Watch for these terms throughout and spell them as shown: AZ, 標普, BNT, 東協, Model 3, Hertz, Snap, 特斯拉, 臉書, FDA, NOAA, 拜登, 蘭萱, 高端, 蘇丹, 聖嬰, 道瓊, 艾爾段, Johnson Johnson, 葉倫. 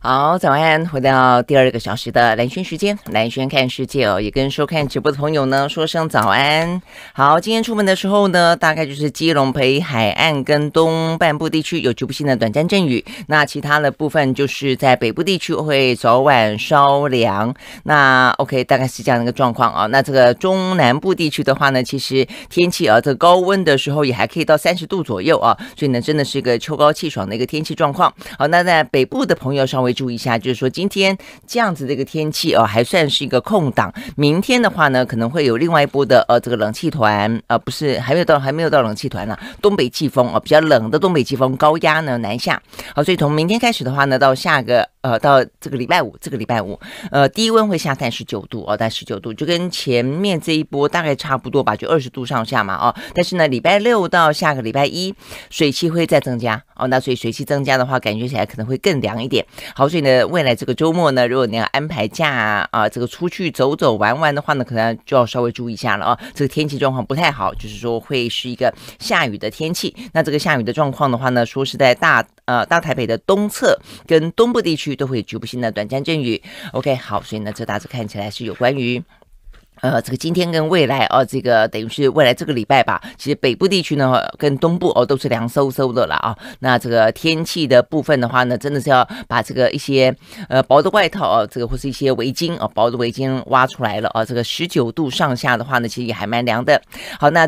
好，早安！回到第二个小时的蓝轩时间，蓝轩看世界哦，也跟收看直播的朋友呢说声早安。好，今天出门的时候呢，大概就是基隆北海岸跟东半部地区有局部性的短暂阵雨，那其他的部分就是在北部地区会早晚稍凉。那 OK， 大概是这样的一个状况啊。那这个中南部地区的话呢，其实天气啊，这个高温的时候也还可以到30度左右啊，所以呢，真的是一个秋高气爽的一个天气状况。好，那在北部的朋友稍微注意一下，就是说今天这样子的一个天气哦，还算是一个空档。明天的话呢，可能会有另外一波的这个冷气团，不是还没有到冷气团了，东北季风哦，比较冷的东北季风高压呢南下。好，所以从明天开始的话呢，到这个礼拜五，低温会下探19度哦，在19度就跟前面这一波大概差不多吧，就20度上下嘛哦。但是呢，礼拜六到下个礼拜一，水汽会再增加哦，那所以水汽增加的话，感觉起来可能会更凉一点。好，所以呢，未来这个周末呢，如果你要安排假啊，这个出去走走玩玩的话呢，可能就要稍微注意一下了啊。这个天气状况不太好，就是说会是一个下雨的天气。那这个下雨的状况的话呢，说是在大台北的东侧跟东部地区都会有局部性的短暂阵雨。OK， 好，所以呢，这大致看起来是有关于。这个今天跟未来哦，这个等于是未来这个礼拜吧。其实北部地区呢，跟东部哦都是凉飕飕的了啊。那这个天气的部分的话呢，真的是要把这个一些薄的外套哦，这个或是一些围巾哦，薄的围巾挖出来了啊。这个19度上下的话呢，其实也还蛮凉的。好，那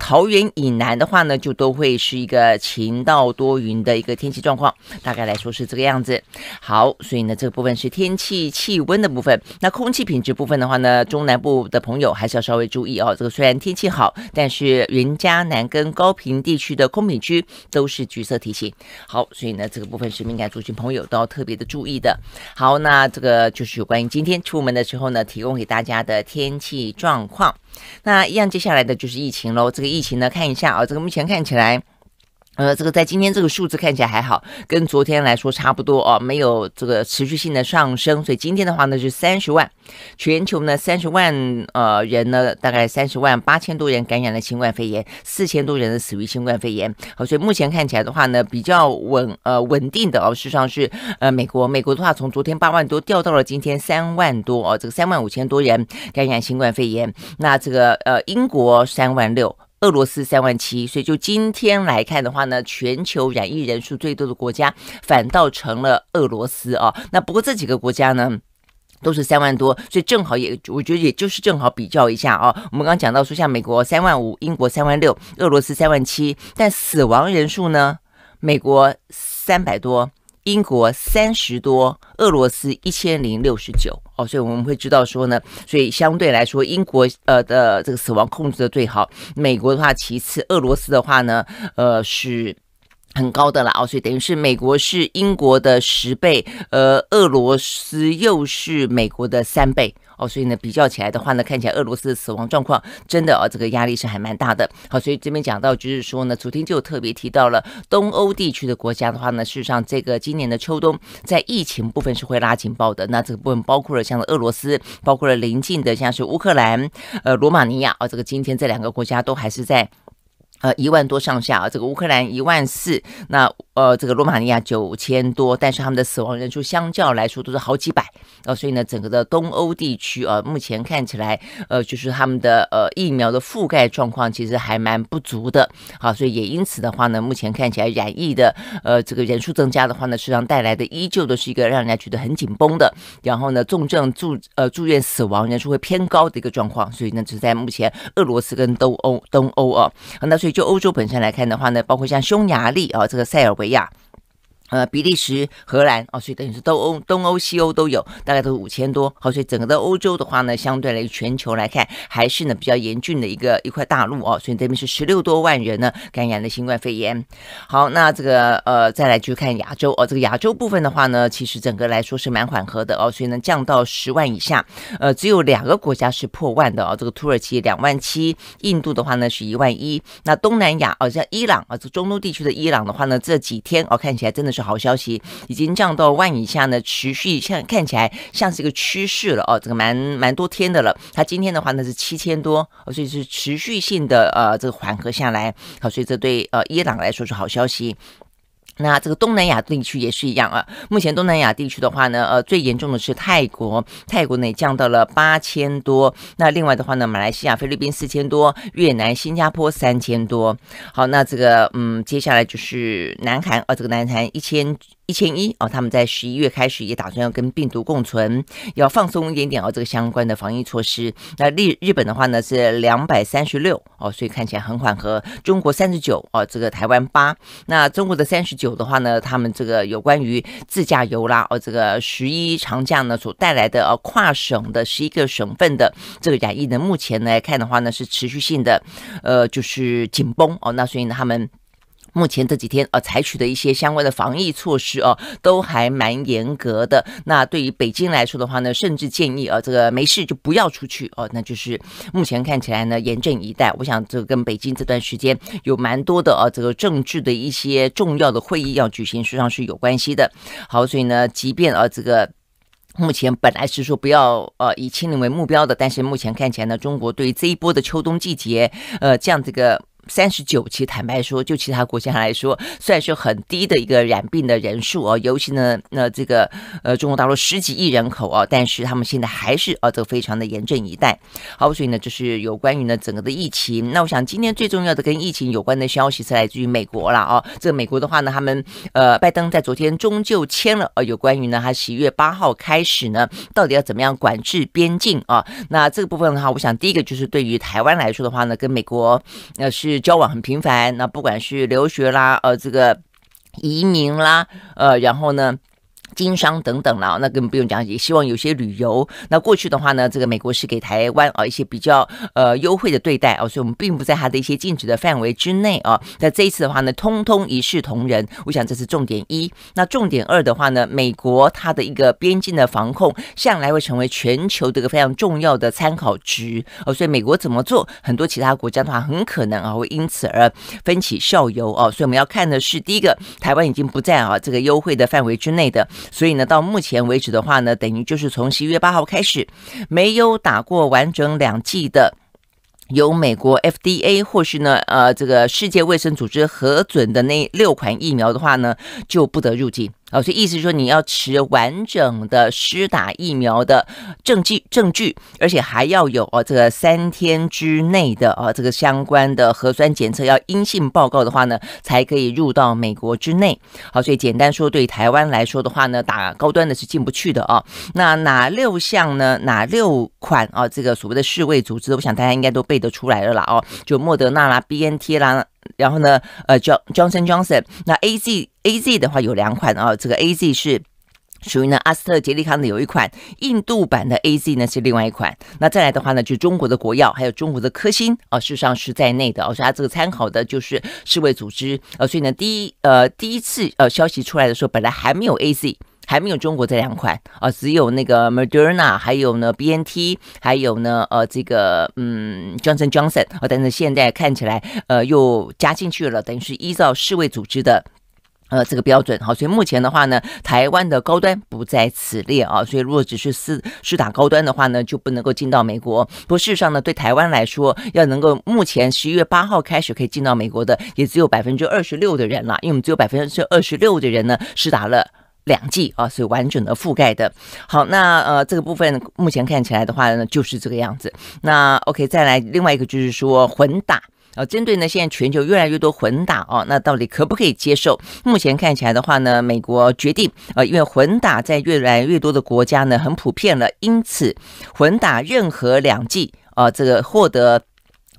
桃园以南的话呢，就都会是一个晴到多云的一个天气状况，大概来说是这个样子。好，所以呢，这个部分是天气气温的部分。那空气品质部分的话呢，中南部的朋友还是要稍微注意哦。这个虽然天气好，但是云嘉南跟高屏地区的空品区都是橘色提醒。好，所以呢，这个部分是敏感族群朋友都要特别的注意的。好，那这个就是有关于今天出门的时候呢，提供给大家的天气状况。那一样，接下来的就是疫情咯。这个疫情呢，看一下啊，这个目前看起来。这个在今天这个数字看起来还好，跟昨天来说差不多哦，没有这个持续性的上升，所以今天的话呢是30万，全球呢30万人呢，大概30万8千多人感染了新冠肺炎，4000多人死于新冠肺炎。好，所以目前看起来的话呢，比较稳定的哦，事实上是美国的话，从昨天8万多掉到了今天3万多哦，这个3万5千多人感染新冠肺炎。那这个英国3万6。俄罗斯3万7，所以就今天来看的话呢，全球染疫人数最多的国家反倒成了俄罗斯啊。那不过这几个国家呢，都是3万多，所以正好我觉得也就是正好比较一下啊。我们刚刚讲到说，像美国3万5，英国3万6，俄罗斯3万7，但死亡人数呢，美国300多。英国30多，俄罗斯1069哦，所以我们会知道说呢，所以相对来说，英国的这个死亡控制的最好，美国的话其次，俄罗斯的话呢，是很高的啦哦，所以等于是美国是英国的10倍，俄罗斯又是美国的3倍。哦，所以呢，比较起来的话呢，看起来俄罗斯的死亡状况真的这个压力是还蛮大的。好，所以这边讲到就是说呢，昨天就特别提到了东欧地区的国家的话呢，事实上这个今年的秋冬在疫情部分是会拉警报的。那这个部分包括了像俄罗斯，包括了邻近的像是乌克兰、罗马尼亚这个今天这两个国家都还是在。1万多上下啊，这个乌克兰1万4，那这个罗马尼亚9千多，但是他们的死亡人数相较来说都是好几百所以呢，整个的东欧地区目前看起来就是他们的疫苗的覆盖状况其实还蛮不足的，好，所以也因此的话呢，目前看起来染疫的这个人数增加的话呢，实际上带来的依旧都是一个让人家觉得很紧绷的，然后呢，重症住院死亡人数会偏高的一个状况，所以呢，就是在目前俄罗斯跟东欧那所以。就欧洲本身来看的话呢，包括像匈牙利这个塞尔维亚。比利时、荷兰所以等于是东欧、西欧都有，大概都是5千多。好，所以整个的欧洲的话呢，相对来全球来看，还是呢比较严峻的一块大陆所以这边是16多万人呢感染了新冠肺炎。好，那这个再来去看亚洲这个亚洲部分的话呢，其实整个来说是蛮缓和的所以呢降到10万以下。只有2个国家是破万的这个土耳其2万7，印度的话呢是1万1。那东南亚像伊朗这中东地区的伊朗的话呢，这几天看起来真的是。好消息，已经降到万以下呢，持续看起来像是一个趋势了这个蛮多天的了。它今天的话呢是7千多，所以是持续性的这个缓和下来。好，所以这对伊朗来说是好消息。那这个东南亚地区也是一样啊。目前东南亚地区的话呢，最严重的是泰国，泰国呢也降到了8000多。那另外的话呢，马来西亚、菲律宾4000多，越南、新加坡3000多。好，那这个接下来就是南韩，这个南韩1100哦，他们在11月开始也打算要跟病毒共存，要放松一点点这个相关的防疫措施。那日本的话呢是236哦，所以看起来很缓和。中国39哦，这个台湾8。那中国的39的话呢，他们这个有关于自驾游啦，这个11长假呢所带来的跨省的11个省份的这个染疫呢，目前来看的话呢是持续性的，就是紧绷哦。那所以呢，他们目前这几天采取的一些相关的防疫措施都还蛮严格的。那对于北京来说的话呢，甚至建议这个没事就不要出去那就是目前看起来呢严阵以待。我想这个跟北京这段时间有蛮多的这个政治的一些重要的会议要举行，实际上是有关系的。好，所以呢，即便这个目前本来是说不要以清零为目标的，但是目前看起来呢，中国对于这一波的秋冬季节这样这个39，其实坦白说，就其他国家来说，算是很低的一个染病的人数尤其呢，这个中国大陆10几亿人口但是他们现在还是这个非常的严阵以待。好，所以呢，就是有关于呢整个的疫情。那我想今天最重要的跟疫情有关的消息是来自于美国啦这个美国的话呢，他们拜登在昨天终究签了有关于呢他11月8号开始呢，到底要怎么样管制边境那这个部分的话，我想第一个就是对于台湾来说的话呢，跟美国是交往很频繁，那不管是留学啦，这个移民啦，然后呢，经商等等啦，那更不用讲，也希望有些旅游。那过去的话呢，这个美国是给台湾一些比较优惠的对待所以我们并不在它的一些禁止的范围之内那这一次的话呢，通通一视同仁，我想这是重点一。那重点二的话呢，美国它的一个边境的防控向来会成为全球这个非常重要的参考值所以美国怎么做，很多其他国家的话很可能会因此而分起效尤所以我们要看的是第一个，台湾已经不在这个优惠的范围之内的。所以呢，到目前为止的话呢，等于就是从11月8号开始，没有打过完整2剂的，由美国 FDA 或是呢这个世界卫生组织核准的那6款疫苗的话呢，就不得入境。所以意思是说，你要持完整的施打疫苗的证据，而且还要有这个3天之内的这个相关的核酸检测要阴性报告的话呢，才可以入到美国之内。好，所以简单说，对台湾来说的话呢，打高端的是进不去的那哪6项呢？哪6款这个所谓的世卫组织，我想大家应该都背得出来了啦就莫德纳啦、BNT 啦。然后呢，Johnson Johnson， 那 AZ 的话有2款这个 AZ 是属于呢阿斯特捷利康的有1款，印度版的 AZ 呢是另外1款。那再来的话呢，就中国的国药还有中国的科兴事实上是在内的所以它这个参考的就是世卫组织所以呢第一次消息出来的时候，本来还没有 AZ。还没有中国这2款只有那个 Moderna， 还有呢 BNT， 还有呢这个Johnson Johnson但是现在看起来又加进去了，等于是依照世卫组织的这个标准。好，所以目前的话呢，台湾的高端不在此列所以如果只是施打高端的话呢，就不能够进到美国。不过事实上呢，对台湾来说，要能够目前11月8号开始可以进到美国的，也只有 26% 的人啦，因为我们只有 26% 的人呢施打了2剂所以完整的覆盖的。好，那这个部分目前看起来的话呢，就是这个样子。那 OK， 再来另外一个就是说混打针对呢现在全球越来越多混打那到底可不可以接受？目前看起来的话呢，美国决定因为混打在越来越多的国家呢很普遍了，因此混打任何2剂这个获得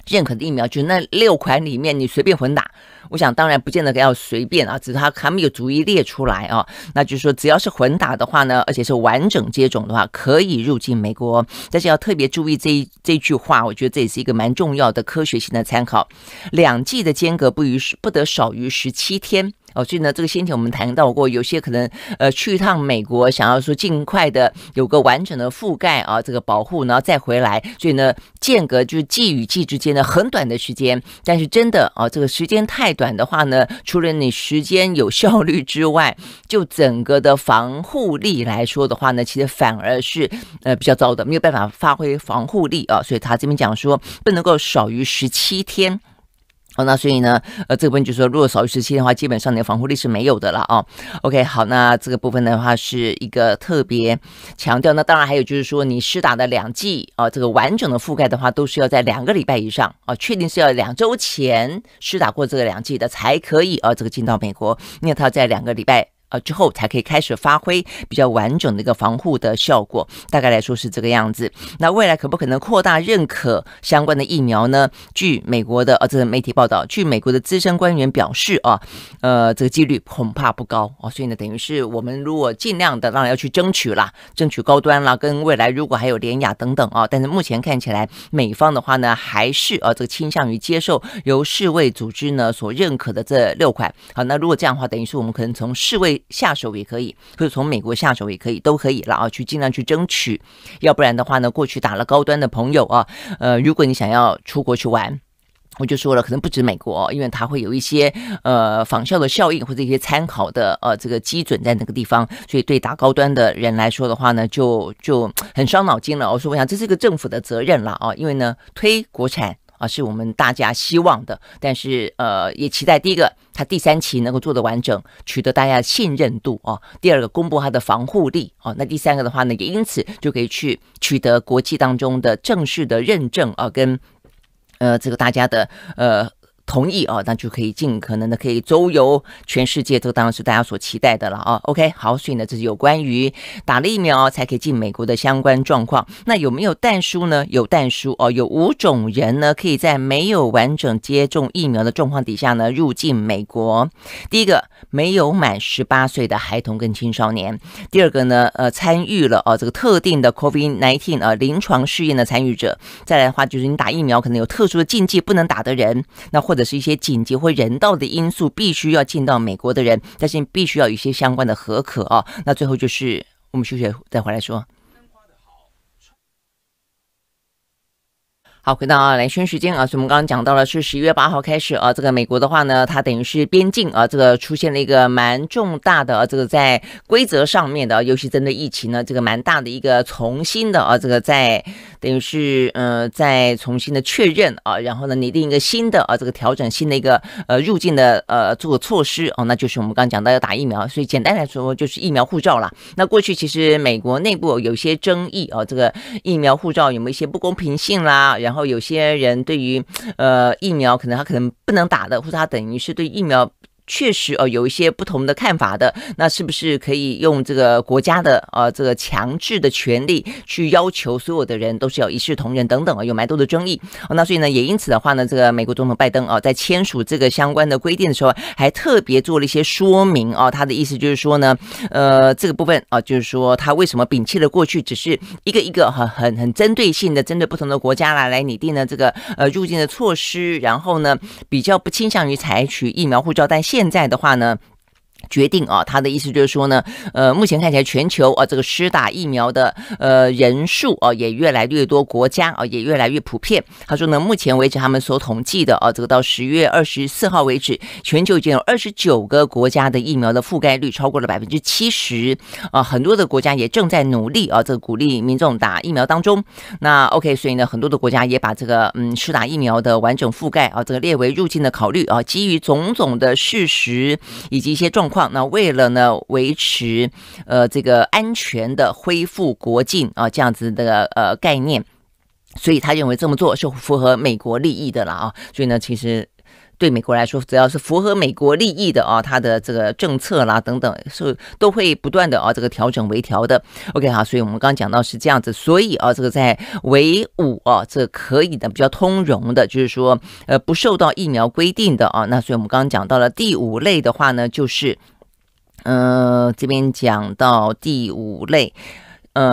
认可的疫苗，就是那6款里面你随便混打。我想当然不见得要随便只是他们有逐一列出来那就是说只要是混打的话呢，而且是完整接种的话，可以入境美国。但是要特别注意这一句话，我觉得这也是一个蛮重要的科学性的参考。2剂的间隔不得少于17天所以呢，这个先前我们谈到过，有些可能去一趟美国，想要说尽快的有个完整的覆盖这个保护，然后再回来，所以呢间隔就是剂与剂之间的很短的时间。但是真的这个时间太短的话呢，除了你时间有效率之外，就整个的防护力来说的话呢，其实反而是比较糟的，没有办法发挥防护力所以他这边讲说不能够少于17天好，那所以呢，这个部分就是说，如果少于17的话，基本上你的防护力是没有的了啊。OK， 好，那这个部分的话是一个特别强调。那当然还有就是说，你施打的2剂啊，这个完整的覆盖的话，都是要在2个礼拜以上啊，确定是要2周前施打过这个2剂的才可以啊，这个进到美国，因为它在2个礼拜。之后才可以开始发挥比较完整的一个防护的效果，大概来说是这个样子。那未来可不可能扩大认可相关的疫苗呢？据美国的这个媒体报道，据美国的资深官员表示啊，这个几率恐怕不高啊。所以呢，等于是我们如果尽量的，当然要去争取啦，争取高端啦，跟未来如果还有联雅等等啊。但是目前看起来，美方的话呢，还是这个倾向于接受由世卫组织呢所认可的这6款。好，那如果这样的话，等于是我们可能从世卫下手也可以，或者从美国下手也可以，都可以了啊，去尽量去争取。要不然的话呢，过去打了高端的朋友啊，如果你想要出国去玩，我就说了，可能不止美国因为它会有一些仿效的效应或者一些参考的这个基准在那个地方，所以对打高端的人来说的话呢，就很伤脑筋了。我说，我想这是一个政府的责任了啊，因为呢，推国产啊，是我们大家希望的，但是也期待第一个，它第3期能够做得完整，取得大家的信任度啊；第二个，公布它的防护力啊；那第三个的话呢，也因此就可以去取得国际当中的正式的认证啊，跟这个大家的同意啊，那就可以尽可能的可以周游全世界，这个当然是大家所期待的了啊。OK， 好，所以呢，这是有关于打了疫苗才可以进美国的相关状况。那有没有但书呢？有但书哦，有5种人呢可以在没有完整接种疫苗的状况底下呢入境美国。第一个，没有满18岁的孩童跟青少年；第二个呢，参与了这个特定的 COVID-19 临床试验的参与者；再来的话就是你打疫苗可能有特殊的禁忌不能打的人，那或者是一些紧急或人道的因素必须要进到美国的人，但是必须要有一些相关的核可啊。那最后就是我们休息再回来说。好，回到蓝轩时间啊，所以我们刚刚讲到了是11月8号开始啊，这个美国的话呢，它等于是边境啊，这个出现了一个蛮重大的这个在规则上面的，尤其针对疫情呢，这个蛮大的一个重新的这个在等于是再重新的确认啊，然后呢拟定一个新的这个调整新的一个入境的做措施哦，那就是我们刚刚讲到要打疫苗，所以简单来说就是疫苗护照啦。那过去其实美国内部有些争议啊，这个疫苗护照有没有一些不公平性啦，然后有些人对于疫苗可能他可能不能打的，或者他等于是对疫苗确实有一些不同的看法的，那是不是可以用这个国家的这个强制的权利去要求所有的人都是要一视同仁等等有蛮多的争议。那所以呢，也因此的话呢，这个美国总统拜登在签署这个相关的规定的时候，还特别做了一些说明。他的意思就是说呢，这个部分就是说他为什么摒弃了过去只是一个一个很针对性的针对不同的国家来拟定了这个入境的措施，然后呢比较不倾向于采取疫苗护照，但现在的话呢决定啊，他的意思就是说呢，目前看起来全球这个施打疫苗的人数也越来越多，国家也越来越普遍。他说呢，目前为止他们所统计的这个到10月24号为止，全球已经有29个国家的疫苗的覆盖率超过了70%啊，很多的国家也正在努力这个鼓励民众打疫苗当中。那 OK， 所以呢，很多的国家也把这个施打疫苗的完整覆盖这个列为入境的考虑啊，基于种种的事实以及一些状况。那为了呢维持这个安全的恢复国境啊，这样子的概念，所以他认为这么做是符合美国利益的了啊。所以呢，其实对美国来说，只要是符合美国利益的啊，他的这个政策啦等等，是都会不断的这个调整微调的。OK， 好，所以我们刚刚讲到是这样子，所以这个在唯五这可以的比较通融的，就是说不受到疫苗规定的啊。那所以我们刚刚讲到了第5类的话呢，就是这边讲到第5类，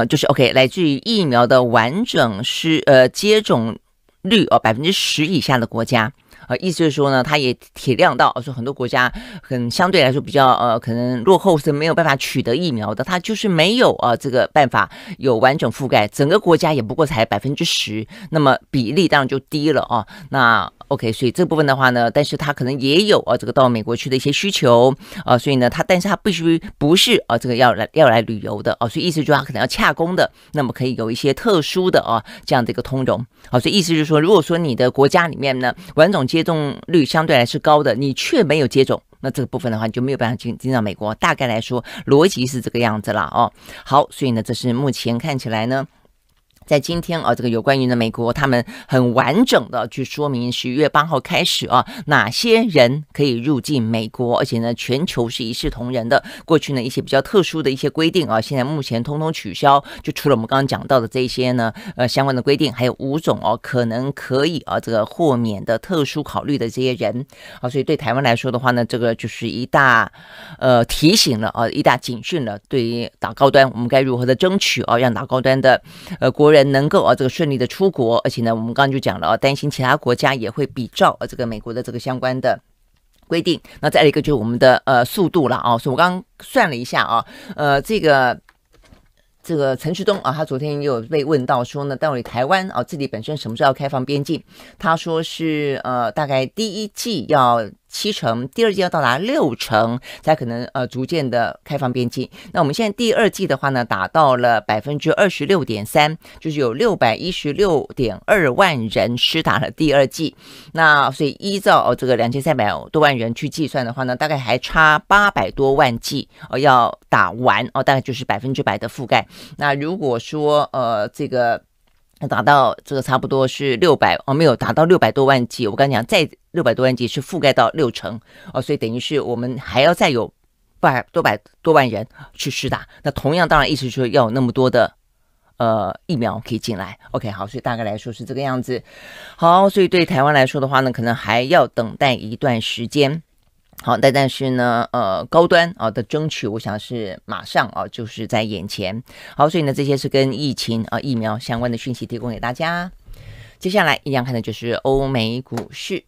就是 OK， 来自于疫苗的完整接种率10% 以下的国家。意思就是说呢，他也体谅到说很多国家相对来说比较可能落后，是没有办法取得疫苗的，他就是没有这个办法有完整覆盖，整个国家也不过才10%，那么比例当然就低了啊。那 OK， 所以这部分的话呢，但是他可能也有这个到美国去的一些需求所以呢，但是他必须不是这个要来旅游的所以意思就是他可能要洽公的，那么可以有一些特殊的这样的一个通融所以意思就是说，如果说你的国家里面呢完整接接种率相对来是高的，你却没有接种，那这个部分的话，你就没有办法进到美国。大概来说，逻辑是这个样子啦哦。好，所以呢，这是目前看起来呢。在今天啊，这个有关于呢美国，他们很完整的去说明10月8号开始啊，哪些人可以入境美国，而且呢全球是一视同仁的。过去呢一些比较特殊的一些规定啊，现在目前通通取消，就除了我们刚刚讲到的这些呢相关的规定，还有5种哦可能可以啊这个豁免的特殊考虑的这些人啊，所以对台湾来说的话呢，这个就是一大提醒了啊，一大警讯了。对于打高端，我们该如何的争取啊，让打高端的国人。能够这个顺利的出国，而且呢，我们刚刚就讲了担心其他国家也会比照这个美国的这个相关的规定。那再来一个就是我们的速度了啊，所以我刚刚算了一下啊，这个陈时中啊，他昨天也有被问到说呢，到底台湾啊自己本身什么时候要开放边境？他说是大概第一季要7成，第二季要到达6成，才可能逐渐的开放边境。那我们现在第二季的话呢，达到了 26.3%， 就是有 616.2 万人施打了第二季。那所以依照这个2300多万人去计算的话呢，大概还差800多万剂要打完哦，大概就是100%的覆盖。那如果说这个达到这个差不多是600哦，没有达到600多万剂，我刚讲再600多万剂是覆盖到6成哦，所以等于是我们还要再有800多万人去施打。那同样当然意思就是要有那么多的疫苗可以进来。OK， 好，所以大概来说是这个样子。好，所以对台湾来说的话呢，可能还要等待一段时间。好，但是呢，高端啊的争取，我想是马上啊，就是在眼前。好，所以呢，这些是跟疫情啊、疫苗相关的讯息提供给大家。接下来一样看的就是欧美股市。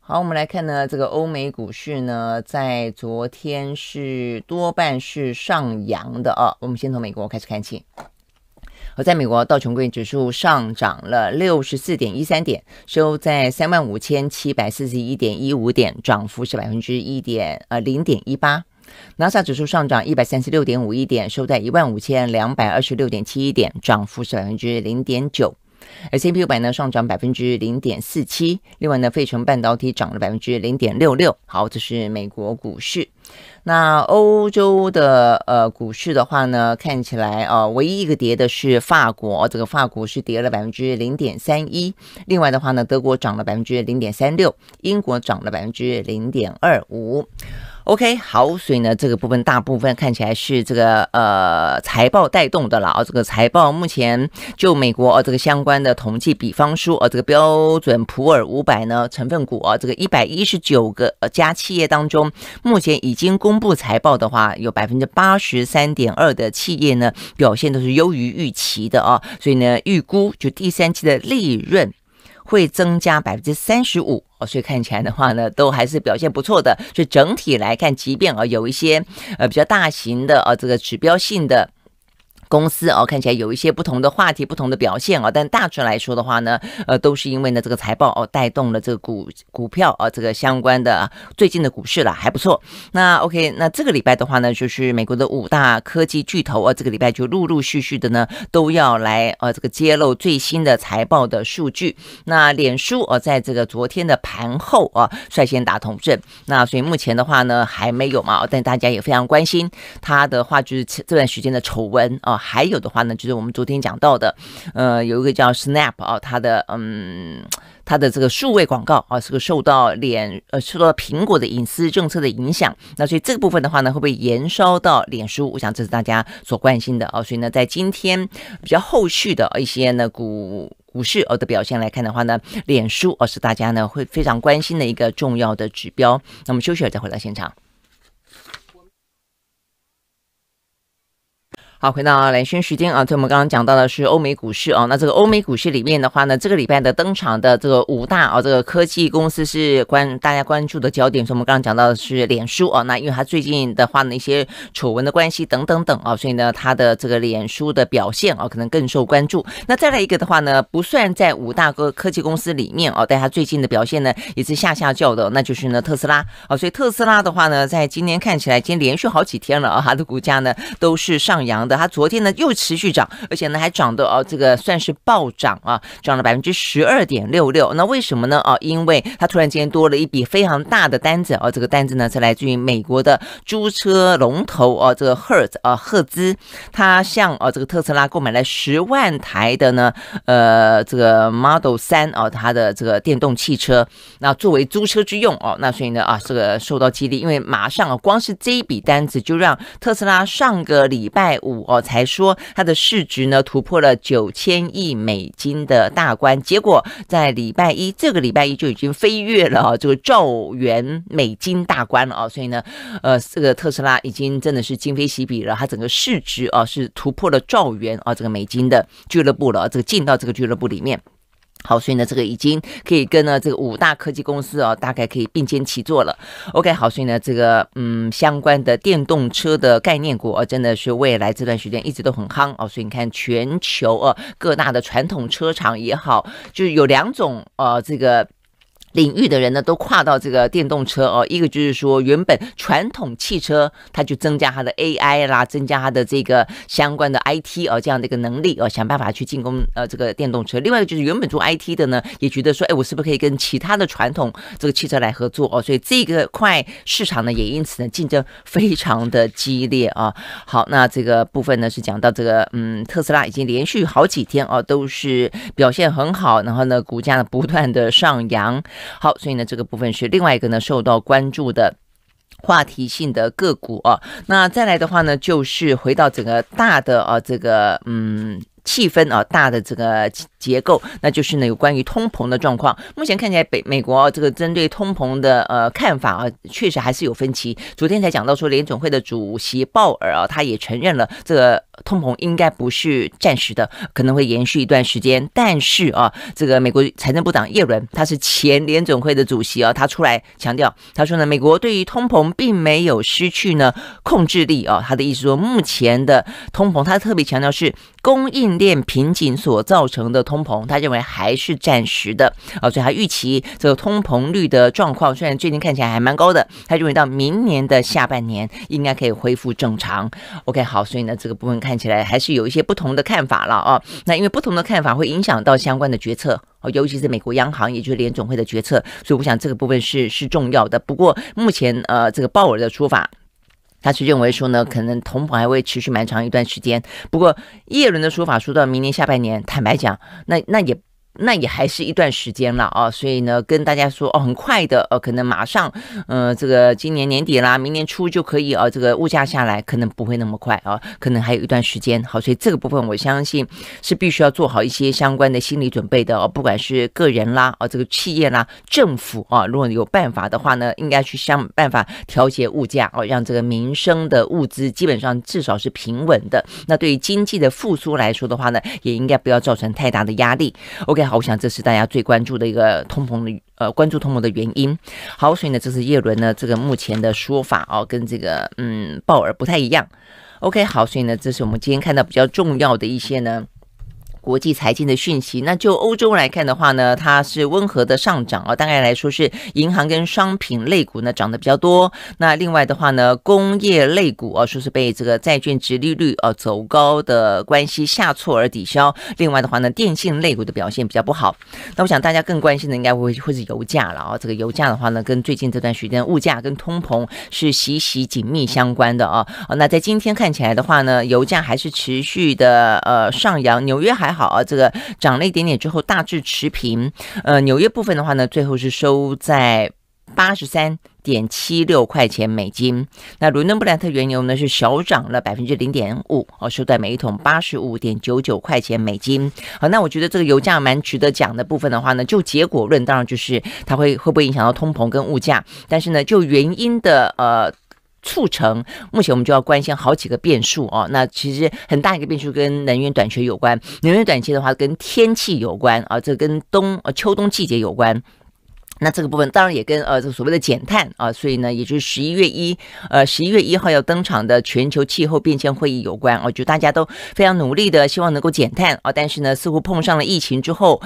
好，我们来看呢，这个欧美股市呢，在昨天是多半是上扬的啊。我们先从美国开始看起。而在美国，道琼工业指数上涨了 64.13 点，收在 35,741.15 点，涨幅是 0.18%。 纳斯达克指数上涨 136.51 点，收在 15,226.71 点，涨幅是 0.9%。 S&P 500呢上涨 0.47%， 另外呢费城半导体涨了 0.66%。 好，这是美国股市。那欧洲的股市的话呢，看起来唯一一个跌的是法国，这个法国是跌了 0.31%， 另外的话呢德国涨了 0.36%， 英国涨了 0.25%。 OK， 好，所以呢这个部分大部分看起来是这个财报带动的了啊。这个财报目前就美国这个相关的统计，比方说这个标准普尔500呢成分股这个119个家企业当中，目前已经公布财报的话，有 83.2% 的企业呢表现都是优于预期的啊。所以呢预估就第三季的利润会增加 35%， 所以看起来的话呢都还是表现不错的。所以整体来看，即便有一些比较大型的这个指标性的公司看起来有一些不同的话题、不同的表现但大致来说的话呢都是因为呢这个财报带动了这个股票这个相关的最近的股市了，还不错。那 OK， 那这个礼拜的话呢，就是美国的5大科技巨头这个礼拜就陆陆续续的呢都要来这个揭露最新的财报的数据。那脸书在这个昨天的盘后率先打头阵，那所以目前的话呢还没有嘛，但大家也非常关心他的话，就是这段时间的丑闻还有的话呢，就是我们昨天讲到的，有一个叫 Snap 它的这个数位广告是个受到苹果的隐私政策的影响。那所以这个部分的话呢，会不会延烧到脸书？我想这是大家所关心的所以呢，在今天比较后续的一些呢股市的表现来看的话呢，脸书是大家呢会非常关心的一个重要的指标。那么休息了再回到现场。好，回到蓝轩时间我们刚刚讲到的是欧美股市那这个欧美股市里面的话呢，这个礼拜的登场的这个5大这个科技公司是大家关注的焦点。所以我们刚刚讲到的是脸书那因为它最近的话呢一些丑闻的关系等等等所以呢它的这个脸书的表现可能更受关注。那再来一个的话呢，不算在5大个科技公司里面但它最近的表现呢也是下叫的，那就是呢特斯拉所以特斯拉的话呢，在今天看起来，今天连续好几天了它的股价呢都是上扬的。的，它昨天呢又持续涨，而且呢还涨的这个算是暴涨啊，涨了 12.66%。那为什么呢？因为它突然间多了一笔非常大的单子，这个单子呢是来自于美国的租车龙头这个 Hertz 赫兹，它向这个特斯拉购买了10万台的呢这个 Model 3它的这个电动汽车，那作为租车之用那所以呢这个受到激励，因为马上光是这一笔单子就让特斯拉上个礼拜五才说它的市值呢突破了9000亿美金的大关，结果在这个礼拜一就已经飞跃了这个兆元美金大关了所以呢这个特斯拉已经真的是今非昔比了，它整个市值是突破了兆元这个美金的俱乐部了这个进到这个俱乐部里面。好，所以呢，这个已经可以跟呢这个5大科技公司大概可以并肩齐作了。OK， 好，所以呢，这个相关的电动车的概念股真的是未来这段时间一直都很夯所以你看全球各大的传统车厂也好，就是有2种这个领域的人呢都跨到这个电动车一个就是说原本传统汽车它就增加它的 AI 啦，增加它的这个相关的 IT 这样的一个能力想办法去进攻这个电动车。另外一个就是原本做 IT 的呢也觉得说我是不是可以跟其他的传统这个汽车来合作所以这个块市场呢也因此呢竞争非常的激烈好，那这个部分呢是讲到这个特斯拉已经连续好几天都是表现很好，然后呢股价呢不断的上扬。好，所以呢，这个部分是另外一个呢受到关注的话题性的个股那再来的话呢，就是回到整个大的这个气氛大的这个结构，那就是呢有关于通膨的状况。目前看起来美国这个针对通膨的看法确实还是有分歧。昨天才讲到说联准会的主席鲍尔他也承认了这个通膨应该不是暂时的，可能会延续一段时间。但是这个美国财政部长耶伦他是前联准会的主席他出来强调，他说呢美国对于通膨并没有失去呢控制力他的意思说目前的通膨，他特别强调是供应链瓶颈所造成的通膨，他认为还是暂时的所以他预期这个通膨率的状况虽然最近看起来还蛮高的，他认为到明年的下半年应该可以恢复正常。 OK， 好，所以呢这个部分看起来还是有一些不同的看法了那因为不同的看法会影响到相关的决策尤其是美国央行也就是联总会的决策，所以我想这个部分是重要的。不过目前这个鲍尔的说法他是认为说呢，可能通膨还会持续蛮长一段时间。不过耶伦的说法说到明年下半年，坦白讲，那也还是一段时间了所以呢，跟大家说很快的可能马上这个今年年底啦，明年初就可以这个物价下来，可能不会那么快可能还有一段时间。好，所以这个部分我相信是必须要做好一些相关的心理准备的不管是个人啦这个企业啦，政府如果有办法的话呢，应该去想办法调节物价让这个民生的物资基本上至少是平稳的。那对于经济的复苏来说的话呢，也应该不要造成太大的压力。 OK，好，我想这是大家最关注的一个通膨的关注通膨的原因。好，所以呢，这是耶伦呢这个目前的说法跟这个鲍尔不太一样。OK， 好，所以呢，这是我们今天看到比较重要的一些呢国际财经的讯息。那就欧洲来看的话呢，它是温和的上涨大概来说是银行跟商品类股呢涨得比较多。那另外的话呢，工业类股说是被这个债券殖利率走高的关系下挫而抵消。另外的话呢，电信类股的表现比较不好。那我想大家更关心的应该会是油价了这个油价的话呢，跟最近这段时间物价跟通膨是息息紧密相关的那在今天看起来的话呢，油价还是持续的上扬，纽约还好这个涨了一点点之后大致持平。纽约部分的话呢，最后是收在83.76块钱美金。那伦敦布兰特原油呢是小涨了 0.5%收在每一桶 85.99 块钱美金。好，那我觉得这个油价蛮值得讲的部分的话呢，就结果论当然就是它会不会影响到通膨跟物价，但是呢就原因的促成，目前我们就要关心好几个变数那其实很大一个变数跟能源短缺有关，能源短缺的话跟天气有关这跟秋冬季节有关。那这个部分当然也跟这所谓的减碳啊，所以呢，也就是11月1号要登场的全球气候变迁会议有关。就大家都非常努力的希望能够减碳啊，但是呢，似乎碰上了疫情之后，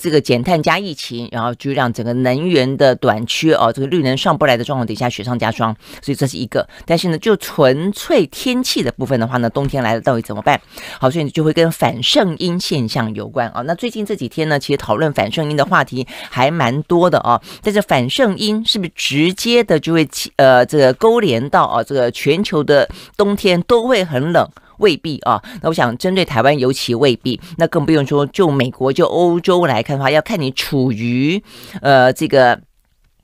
这个减碳加疫情，然后就让整个能源的短缺啊，这个绿能上不来的状况底下雪上加霜，所以这是一个。但是呢，就纯粹天气的部分的话呢，冬天来了到底怎么办？好，所以就会跟反圣婴现象有关啊。那最近这几天呢，其实讨论反圣婴的话题还蛮多的啊。但是反圣婴是不是直接的就会这个勾连到这个全球的冬天都会很冷？未必啊，那我想针对台湾尤其未必，那更不用说就美国就欧洲来看的话，要看你处于这个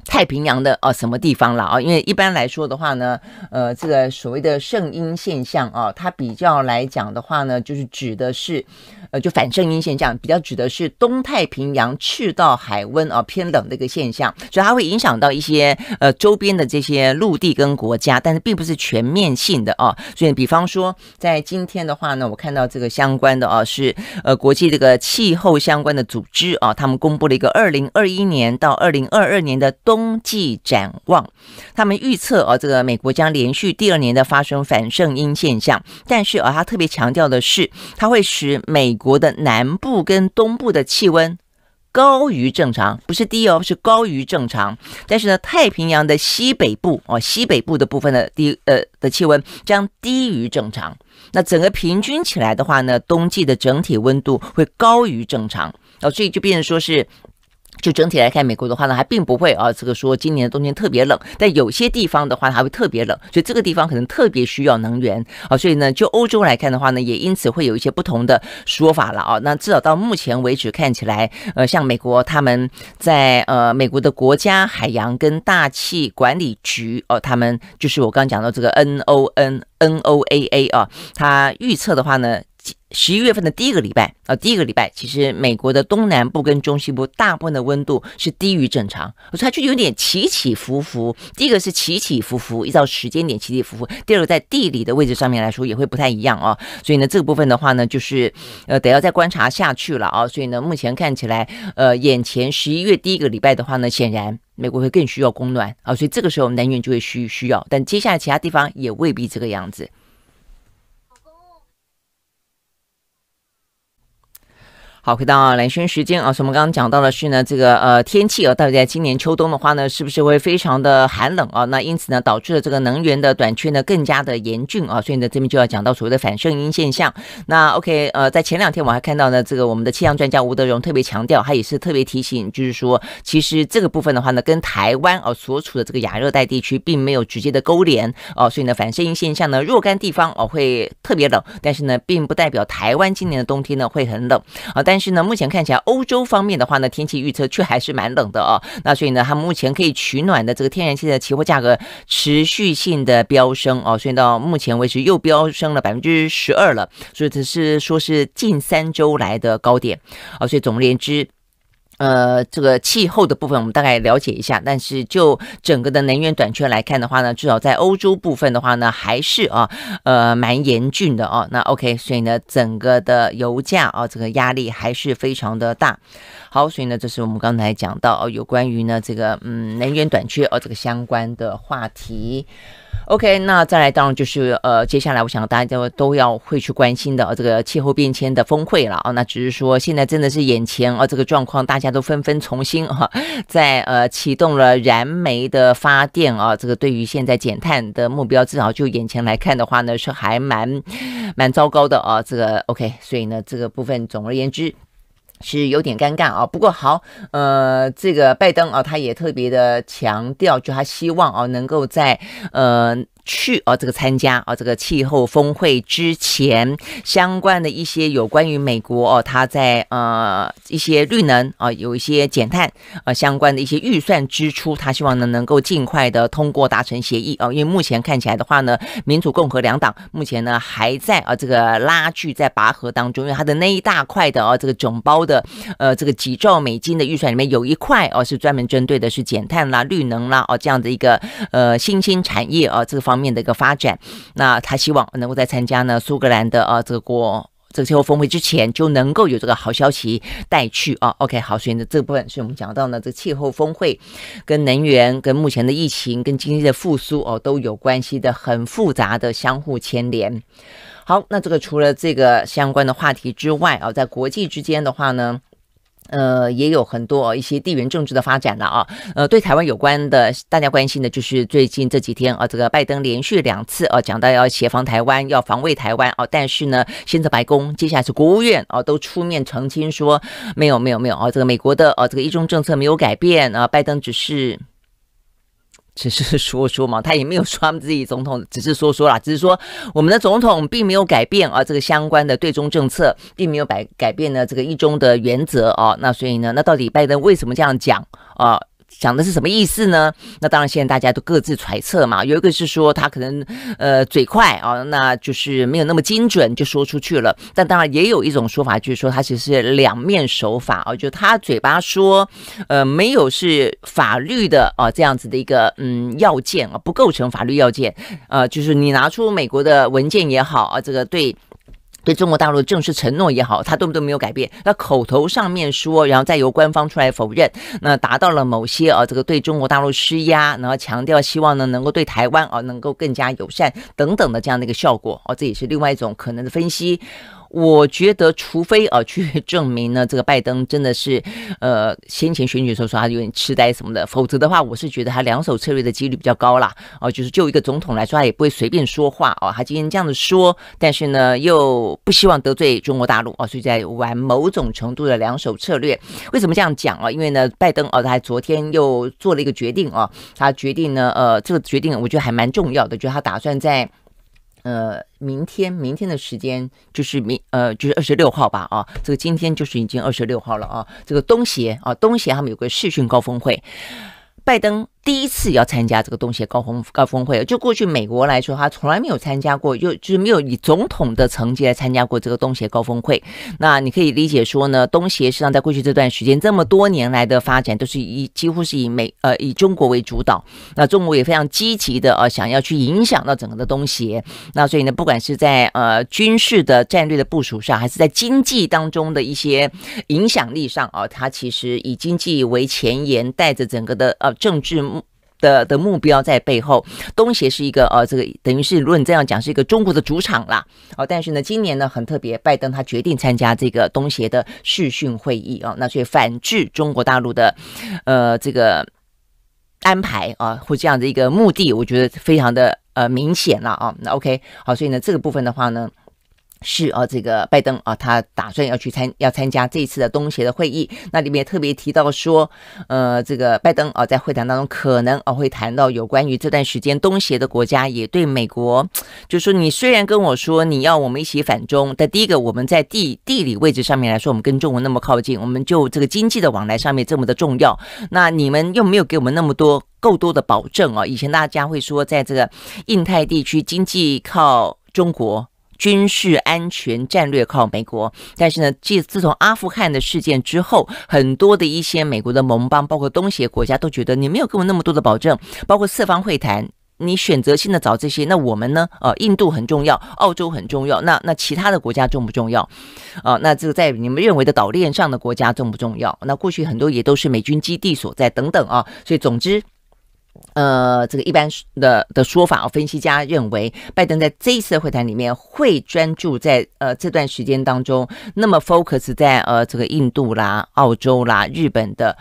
太平洋的什么地方了啊？因为一般来说的话呢，这个所谓的圣婴现象啊，它比较来讲的话呢，就是指的是，就反圣婴现象比较指的是东太平洋赤道海温啊偏冷的一个现象，所以它会影响到一些周边的这些陆地跟国家，但是并不是全面性的啊。所以比方说，在今天的话呢，我看到这个相关的啊是国际这个气候相关的组织啊，他们公布了一个2021年到2022年的冬季展望，他们预测这个美国将连续第二年的发生反圣婴现象，但是他特别强调的是，它会使美国的南部跟东部的气温高于正常，不是低哦，是高于正常。但是呢，太平洋的西北部西北部的部分的气温将低于正常。那整个平均起来的话呢，冬季的整体温度会高于正常所以就变成说是。就整体来看，美国的话呢，还并不会这个说今年的冬天特别冷，但有些地方的话还会特别冷，所以这个地方可能特别需要能源所以呢，就欧洲来看的话呢，也因此会有一些不同的说法了那至少到目前为止看起来，像美国他们在美国的国家海洋跟大气管理局他们就是我刚讲到这个 NOAA 它预测的话呢。11月份的第一个礼拜，其实美国的东南部跟中西部大部分的温度是低于正常，所以它就有点起起伏伏。第一个是起起伏伏，依照时间点起起伏伏；第二个在地理的位置上面来说也会不太一样所以呢，这个部分的话呢，就是得要再观察下去了所以呢，目前看起来，眼前11月第一个礼拜的话呢，显然。美国会更需要供暖所以这个时候能源就会需要，但接下来其他地方也未必这个样子。好，回到蓝轩时间所以我们刚刚讲到的是呢，这个天气到底在今年秋冬的话呢，是不是会非常的寒冷那因此呢，导致了这个能源的短缺呢更加的严峻所以呢，这边就要讲到所谓的反圣婴现象。那 OK， 在前2天我还看到呢，这个我们的气象专家吴德荣特别强调，他也是特别提醒，就是说，其实这个部分的话呢，跟台湾所处的这个亚热带地区并没有直接的勾连所以呢，反圣婴现象呢，若干地方会特别冷，但是呢，并不代表台湾今年的冬天呢会很冷但是呢，目前看起来欧洲方面的话呢，天气预测却还是蛮冷的那所以呢，它目前可以取暖的这个天然气的期货价格持续性的飙升所以到目前为止又飙升了 12% 了，所以只是说是近3周来的高点所以总而言之。这个气候的部分我们大概了解一下，但是就整个的能源短缺来看的话呢，至少在欧洲部分的话呢，还是蛮严峻的那 OK， 所以呢，整个的油价这个压力还是非常的大。好，所以呢，这是我们刚才讲到有关于呢这个能源短缺这个相关的话题。OK， 那再来当然就是接下来我想大家都要会去关心的这个气候变迁的峰会了那只是说现在真的是眼前这个状况，大家都纷纷重新在启动了燃煤的发电这个对于现在减碳的目标，至少就眼前来看的话呢，是还蛮糟糕的这个 OK， 所以呢这个部分总而言之。是有点尴尬不过好，这个拜登他也特别的强调，就他希望能够在去这个参加这个气候峰会之前，相关的一些有关于美国他在一些绿能有一些减碳相关的一些预算支出，他希望呢能够尽快的通过达成协议因为目前看起来的话呢，民主共和两党目前呢还在这个拉锯在拔河当中，因为他的那一大块的这个整包的这个几兆美金的预算里面有一块是专门针对的是减碳啦、绿能啦这样的一个新兴产业这个方面的一个发展，那他希望能够在参加呢苏格兰的这个这个气候峰会之前就能够有这个好消息带去啊。OK， 好，所以呢这部分是我们讲到呢，这个气候峰会跟能源、跟目前的疫情、跟经济的复苏哦都有关系的，很复杂的相互牵连。好，那这个除了这个相关的话题之外啊，在国际之间的话呢。也有很多、一些地缘政治的发展了啊，对台湾有关的，大家关心的就是最近这几天啊，这个拜登连续2次啊讲到要协防台湾、要防卫台湾啊，但是呢，先是白宫，接下来是国务院啊，都出面澄清说没有啊，这个美国的这个一中政策没有改变啊，拜登只是说嘛，他也没有说他们自己总统，只是说啦，只是说我们的总统并没有改变啊，这个相关的对中政策并没有改变呢这个一中的原则啊，那所以呢，那到底拜登为什么这样讲啊？讲的是什么意思呢？那当然，现在大家都各自揣测嘛。有一个是说他可能嘴快啊，那就是没有那么精准就说出去了。但当然也有一种说法，就是说他其实是两面手法啊，就他嘴巴说没有是法律的啊这样子的一个要件啊，不构成法律要件啊，就是你拿出美国的文件也好啊，这个对中国大陆的正式承诺也好，他都没有改变。那口头上面说，然后再由官方出来否认，那达到了某些这个对中国大陆施压，然后强调希望呢能够对台湾能够更加友善等等的这样的一个效果这也是另外一种可能的分析。我觉得，除非去证明呢，这个拜登真的是先前选举的时候说他有点痴呆什么的，否则的话，我是觉得他两手策略的几率比较高啦。就是就一个总统来说，他也不会随便说话他今天这样子说，但是呢又不希望得罪中国大陆所以在玩某种程度的两手策略。为什么这样讲因为呢，拜登他昨天又做了一个决定他决定呢这个决定我觉得还蛮重要的，就是他打算在。明天的时间就是就是26号吧这个今天就是已经26号了这个东协他们有个视讯高峰会，拜登第一次要参加这个东协高峰会，就过去美国来说，他从来没有参加过，就是没有以总统的层级来参加过这个东协高峰会。那你可以理解说呢，东协实际上在过去这段时间这么多年来的发展，都是几乎是以中国为主导。那中国也非常积极的想要去影响到整个的东协。那所以呢，不管是在军事的战略的部署上，还是在经济当中的一些影响力上它其实以经济为前沿，带着整个的政治。的目标在背后，东协是一个这个等于是如果你这样讲是一个中国的主场啦但是呢今年呢很特别，拜登他决定参加这个东协的视讯会议那所以反制中国大陆的这个安排或这样的一个目的，我觉得非常的明显啦那 OK 好，所以呢这个部分的话呢。是这个拜登他打算要参加这一次的东协的会议。那里面特别提到说，这个拜登在会谈当中可能会谈到有关于这段时间东协的国家也对美国，就是说你虽然跟我说你要我们一起反中，但第一个我们在地理位置上面来说，我们跟中国那么靠近，我们就这个经济的往来上面这么的重要，那你们又没有给我们那么够多的保证以前大家会说，在这个印太地区经济靠中国。军事安全战略靠美国，但是呢，自从阿富汗的事件之后，很多的一些美国的盟邦，包括东协国家，都觉得你没有给我那么多的保证，包括四方会谈，你选择性的找这些，那我们呢？印度很重要，澳洲很重要，那其他的国家重不重要？那这个在你们认为的岛链上的国家重不重要？那过去很多也都是美军基地所在等等所以总之。这个一般的说法分析家认为，拜登在这一次的会谈里面会专注在这段时间当中，那么 focus 在这个印度啦、澳洲啦、日本的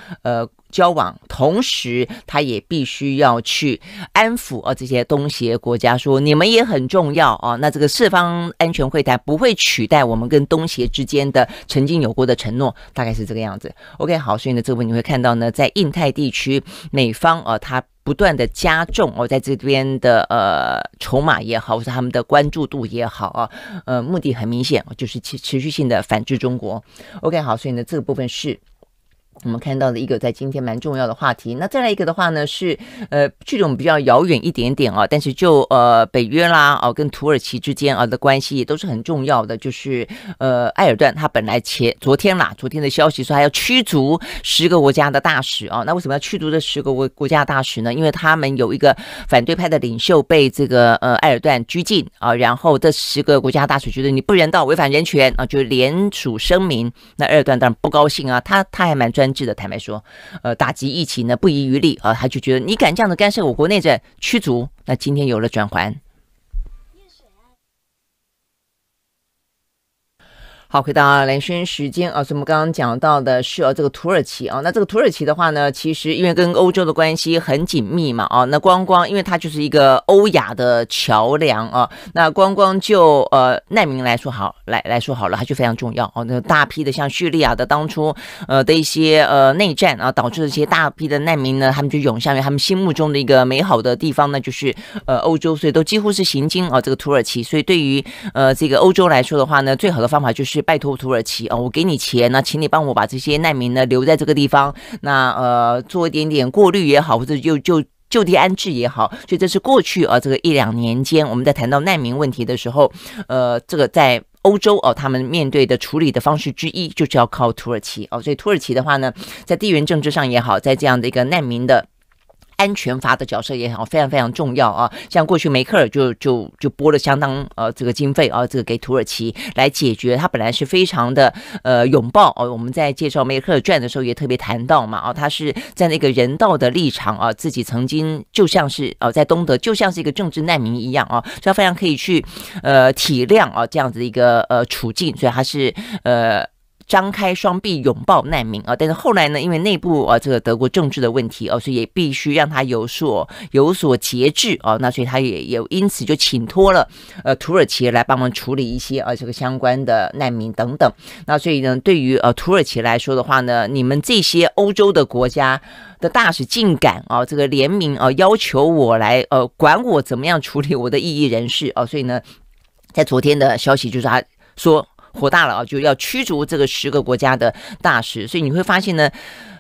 交往，同时他也必须要去安抚这些东协国家说你们也很重要那这个四方安全会谈不会取代我们跟东协之间的曾经有过的承诺，大概是这个样子。 OK 好，所以呢这部分你会看到呢，在印太地区美方他不断的加重在这边的筹码也好，或是他们的关注度也好目的很明显，就是持续性的反制中国。 OK 好，所以呢这个部分是我们看到的一个在今天蛮重要的话题。那再来一个的话呢是距离我们比较遥远一点点啊，但是就北约啦跟土耳其之间的关系也都是很重要的，就是埃尔段他本来昨天的消息说他要驱逐10个国家的大使啊，那为什么要驱逐这10个国家的大使呢？因为他们有一个反对派的领袖被这个埃尔段拘禁啊，然后这10个国家大使觉得你不人道，违反人权啊，就联署声明。那埃尔段当然不高兴啊，他还蛮专制的，坦白说，打击疫情呢不遗余力啊，他就觉得你敢这样的干涉我国内政，驱逐。那今天有了转圜。好，回到蓝轩时间啊，所以我们刚刚讲到的是这个土耳其啊，那这个土耳其的话呢，其实因为跟欧洲的关系很紧密嘛啊，那因为它就是一个欧亚的桥梁啊，那就难民来说好了，它就非常重要哦。那大批的像叙利亚的当初的一些内战啊，导致这些大批的难民呢，他们就涌向于他们心目中的一个美好的地方呢，就是欧洲，所以都几乎是行经啊这个土耳其，所以对于这个欧洲来说的话呢，最好的方法就是拜托土耳其啊，我给你钱呢，请你帮我把这些难民呢留在这个地方，那做一点点过滤也好，或者就地安置也好，所以这是过去这个1-2年间我们在谈到难民问题的时候，这个在欧洲哦，他们面对的处理的方式之一就是要靠土耳其哦，所以土耳其的话呢，在地缘政治上也好，在这样的一个难民的安全法的角色也好，非常非常重要啊！像过去梅克尔就拨了相当这个经费啊，这个给土耳其来解决。他本来是非常的拥抱哦，我们在介绍梅克尔传的时候也特别谈到嘛啊，他是在那个人道的立场啊，自己曾经就像是在东德就像是一个政治难民一样啊，所以他非常可以去体谅啊这样子一个处境，所以他是张开双臂拥抱难民啊，但是后来呢，因为内部这个德国政治的问题哦，所以也必须让他有所节制啊，那所以他也因此就请托了土耳其来帮忙处理一些这个相关的难民等等。那所以呢，对于土耳其来说的话呢，你们这些欧洲的国家的大使竟敢啊这个联名啊要求我来管我怎么样处理我的异议人士啊，所以呢，在昨天的消息就是他说火大了啊，就要驱逐这个10个国家的大使，所以你会发现呢，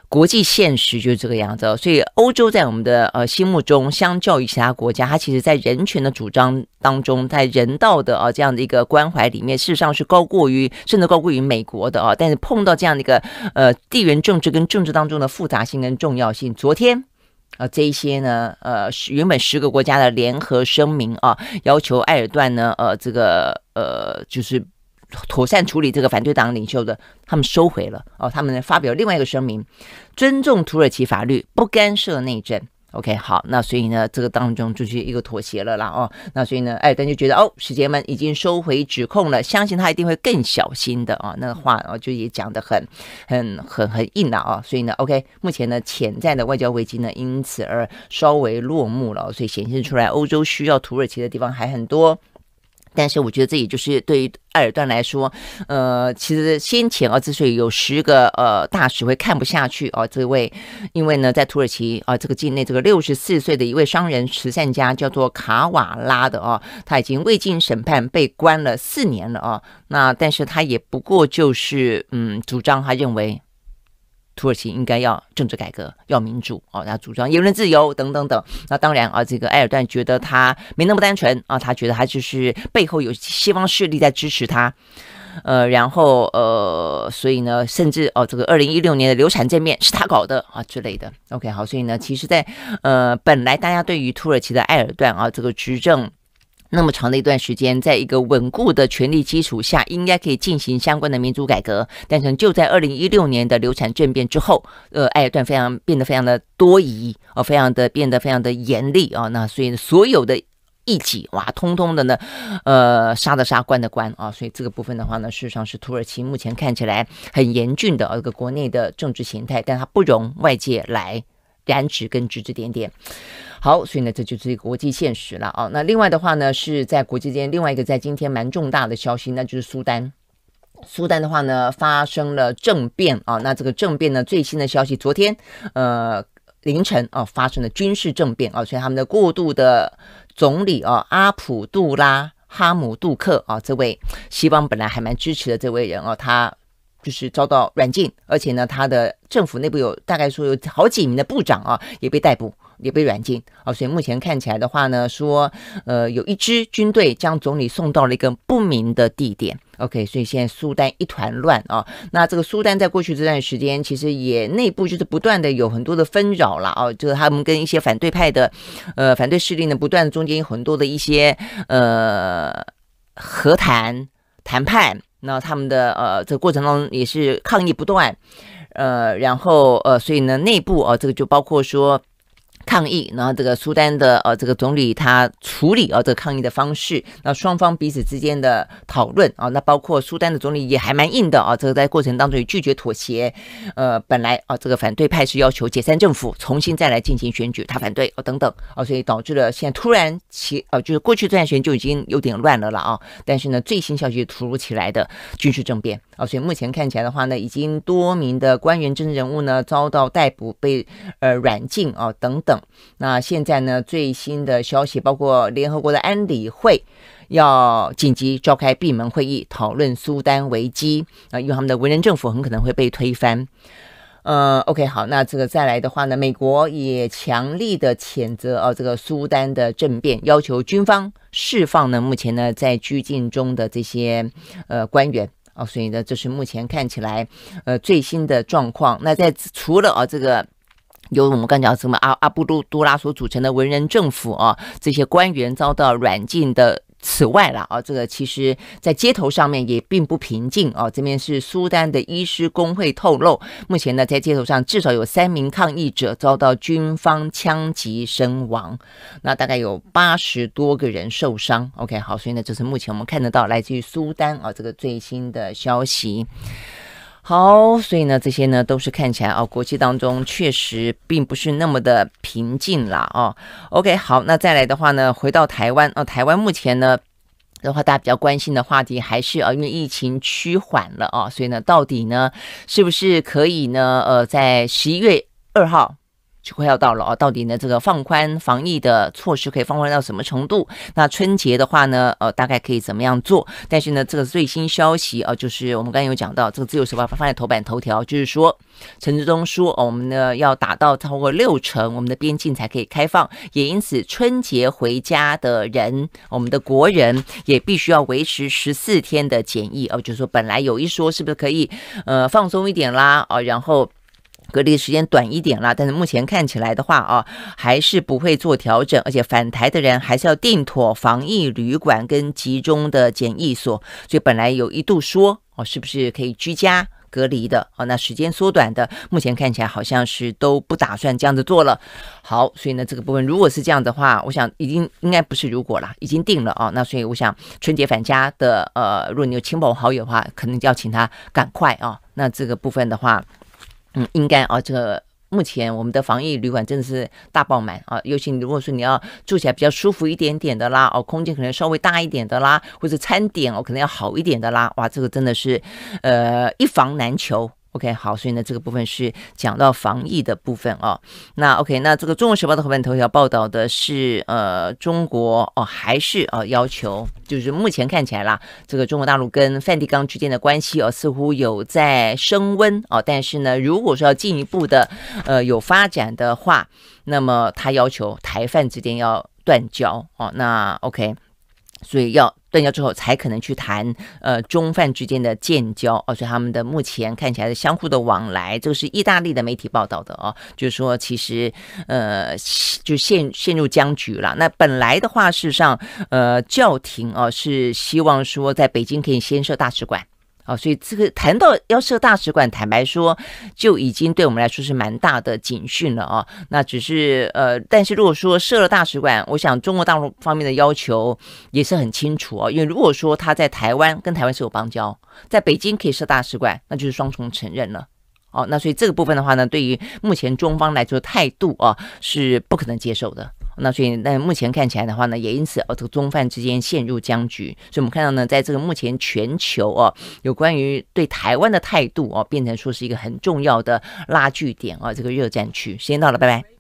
国际现实就是这个样子哦。所以欧洲在我们的心目中，相较于其他国家，它其实在人权的主张当中，在人道的这样的一个关怀里面，事实上是甚至高过于美国的啊。但是碰到这样的一个地缘政治跟政治当中的复杂性跟重要性，昨天这一些呢，原本10个国家的联合声明啊，要求埃尔段呢，这个就是妥善处理这个反对党领袖的，他们收回了哦。他们发表另外一个声明，尊重土耳其法律，不干涉内政。OK， 好，那所以呢，这个当中就是一个妥协了啦哦。那所以呢，埃尔段就觉得哦，使节们已经收回指控了，相信他一定会更小心的啊、哦。那个话啊、哦，就也讲得很硬了啊、哦。所以呢 ，OK， 目前呢，潜在的外交危机呢，因此而稍微落幕了、哦。所以显现出来，欧洲需要土耳其的地方还很多。但是我觉得这也就是对于埃尔段来说，其实先前之所以有10个大使会看不下去啊、这位因为呢在土耳其啊、这个境内这个64岁的一位商人慈善家叫做卡瓦拉的啊、他已经未经审判被关了4年了啊、那但是他也不过就是主张他认为土耳其应该要政治改革，要民主哦，他主张言论自由等等等。那当然啊，这个埃尔段觉得他没那么单纯啊，他觉得他就是背后有西方势力在支持他，然后所以呢，甚至这个2016年的流产政变是他搞的啊之类的。OK， 好，所以呢，其实在本来大家对于土耳其的埃尔段啊这个执政那么长的一段时间，在一个稳固的权力基础下，应该可以进行相关的民主改革。但是就在2016年的流产政变之后，埃尔段变得非常的多疑哦，变得非常的严厉啊、哦。那所以所有的异己哇，通通的呢，杀的杀，关的关啊。所以这个部分的话呢，事实上是土耳其目前看起来很严峻的一个国内的政治形态，但它不容外界来染指跟指指点点。好，所以呢，这就是国际现实了啊。那另外的话呢，是在国际间另外一个在今天蛮重大的消息，那就是苏丹。苏丹的话呢，发生了政变啊。那这个政变呢，最新的消息，昨天凌晨啊发生了军事政变啊，所以他们的过渡的总理啊阿卜杜拉哈姆杜克啊，这位西方本来还蛮支持的这位人啊，他就是遭到软禁，而且呢，他的政府内部有大概说有好几名的部长啊，也被逮捕，也被软禁啊。所以目前看起来的话呢，说有一支军队将总理送到了一个不明的地点。OK， 所以现在苏丹一团乱啊。那这个苏丹在过去这段时间，其实也内部就是不断的有很多的纷扰啦啊，就是他们跟一些反对派的反对势力呢，不断中间有很多的一些和谈谈判。那他们的这个过程当中也是抗议不断，然后所以呢内部这个就包括说抗议，然后这个苏丹的这个总理他处理这个抗议的方式，那双方彼此之间的讨论啊，那包括苏丹的总理也还蛮硬的啊，这个在过程当中也拒绝妥协，本来这个反对派是要求解散政府，重新再来进行选举，他反对等等啊，所以导致了现在突然就是过去这段时间就已经有点乱了啊，但是呢最新消息突如其来的军事政变啊，所以目前看起来的话呢，已经多名的官员、政治人物呢遭到逮捕、被软禁啊等等。那现在呢最新的消息包括联合国的安理会要紧急召开闭门会议讨论苏丹危机，因为他们的文人政府很可能会被推翻。OK， 好，那这个再来的话呢，美国也强力的谴责这个苏丹的政变，要求军方释放呢目前呢在拘禁中的这些官员。所以呢这是目前看起来最新的状况。那在除了这个由我们刚讲什么阿布都拉所组成的文人政府啊，这些官员遭到软禁的此外啦这个其实在街头上面也并不平静啊。这边是苏丹的医师工会透露，目前呢在街头上至少有3名抗议者遭到军方枪击身亡，那大概有80多个人受伤。OK， 好，所以呢这是目前我们看得到来自于苏丹这个最新的消息。好，所以呢这些呢都是看起来国际当中确实并不是那么的平静啦OK， 好，那再来的话呢回到台湾台湾目前呢的话，大家比较关心的话题还是因为疫情趋缓了所以呢到底呢是不是可以呢在11月2号就快要到了到底呢这个放宽防疫的措施可以放宽到什么程度？那春节的话呢大概可以怎么样做？但是呢这个最新消息就是我们刚才有讲到这个自由时报放在头版头条，就是说陈时中说我们呢要达到超过60%我们的边境才可以开放，也因此春节回家的人，我们的国人也必须要维持14天的检疫就是说本来有一说是不是可以放松一点啦然后隔离时间短一点啦，但是目前看起来的话还是不会做调整，而且返台的人还是要订妥防疫旅馆跟集中的检疫所，所以本来有一度说是不是可以居家隔离的那时间缩短的，目前看起来好像是都不打算这样子做了。好，所以呢这个部分如果是这样的话，我想已经应该不是如果啦，已经定了那所以我想春节返家的如果你有亲朋好友的话，可能就要请他赶快那这个部分的话应该这个目前我们的防疫旅馆真的是大爆满尤其如果说你要住起来比较舒服一点点的啦空间可能稍微大一点的啦，或者餐点可能要好一点的啦，哇，这个真的是一房难求。OK， 好，所以呢这个部分是讲到防疫的部分那 OK， 那这个中国时报的头版头条报道的是中国还是要求，就是目前看起来啦，这个中国大陆跟梵蒂冈之间的关系似乎有在升温但是呢如果说要进一步的有发展的话，那么他要求台梵之间要断交那 OK， 所以要断交之后才可能去谈中梵之间的建交所以他们的目前看起来的相互的往来，这个是意大利的媒体报道的就是说其实就陷入僵局了。那本来的话事实上教廷是希望说在北京可以先设大使馆所以这个谈到要设大使馆，坦白说就已经对我们来说是蛮大的警讯了那只是但是如果说设了大使馆，我想中国大陆方面的要求也是很清楚因为如果说他在台湾跟台湾是有邦交，在北京可以设大使馆，那就是双重承认了那所以这个部分的话呢，对于目前中方来说态度是不可能接受的。那所以那目前看起来的话呢，也因此这个中梵之间陷入僵局。所以我们看到呢，在这个目前全球有关于对台湾的态度变成说是一个很重要的拉锯点这个热战区。时间到了，拜拜。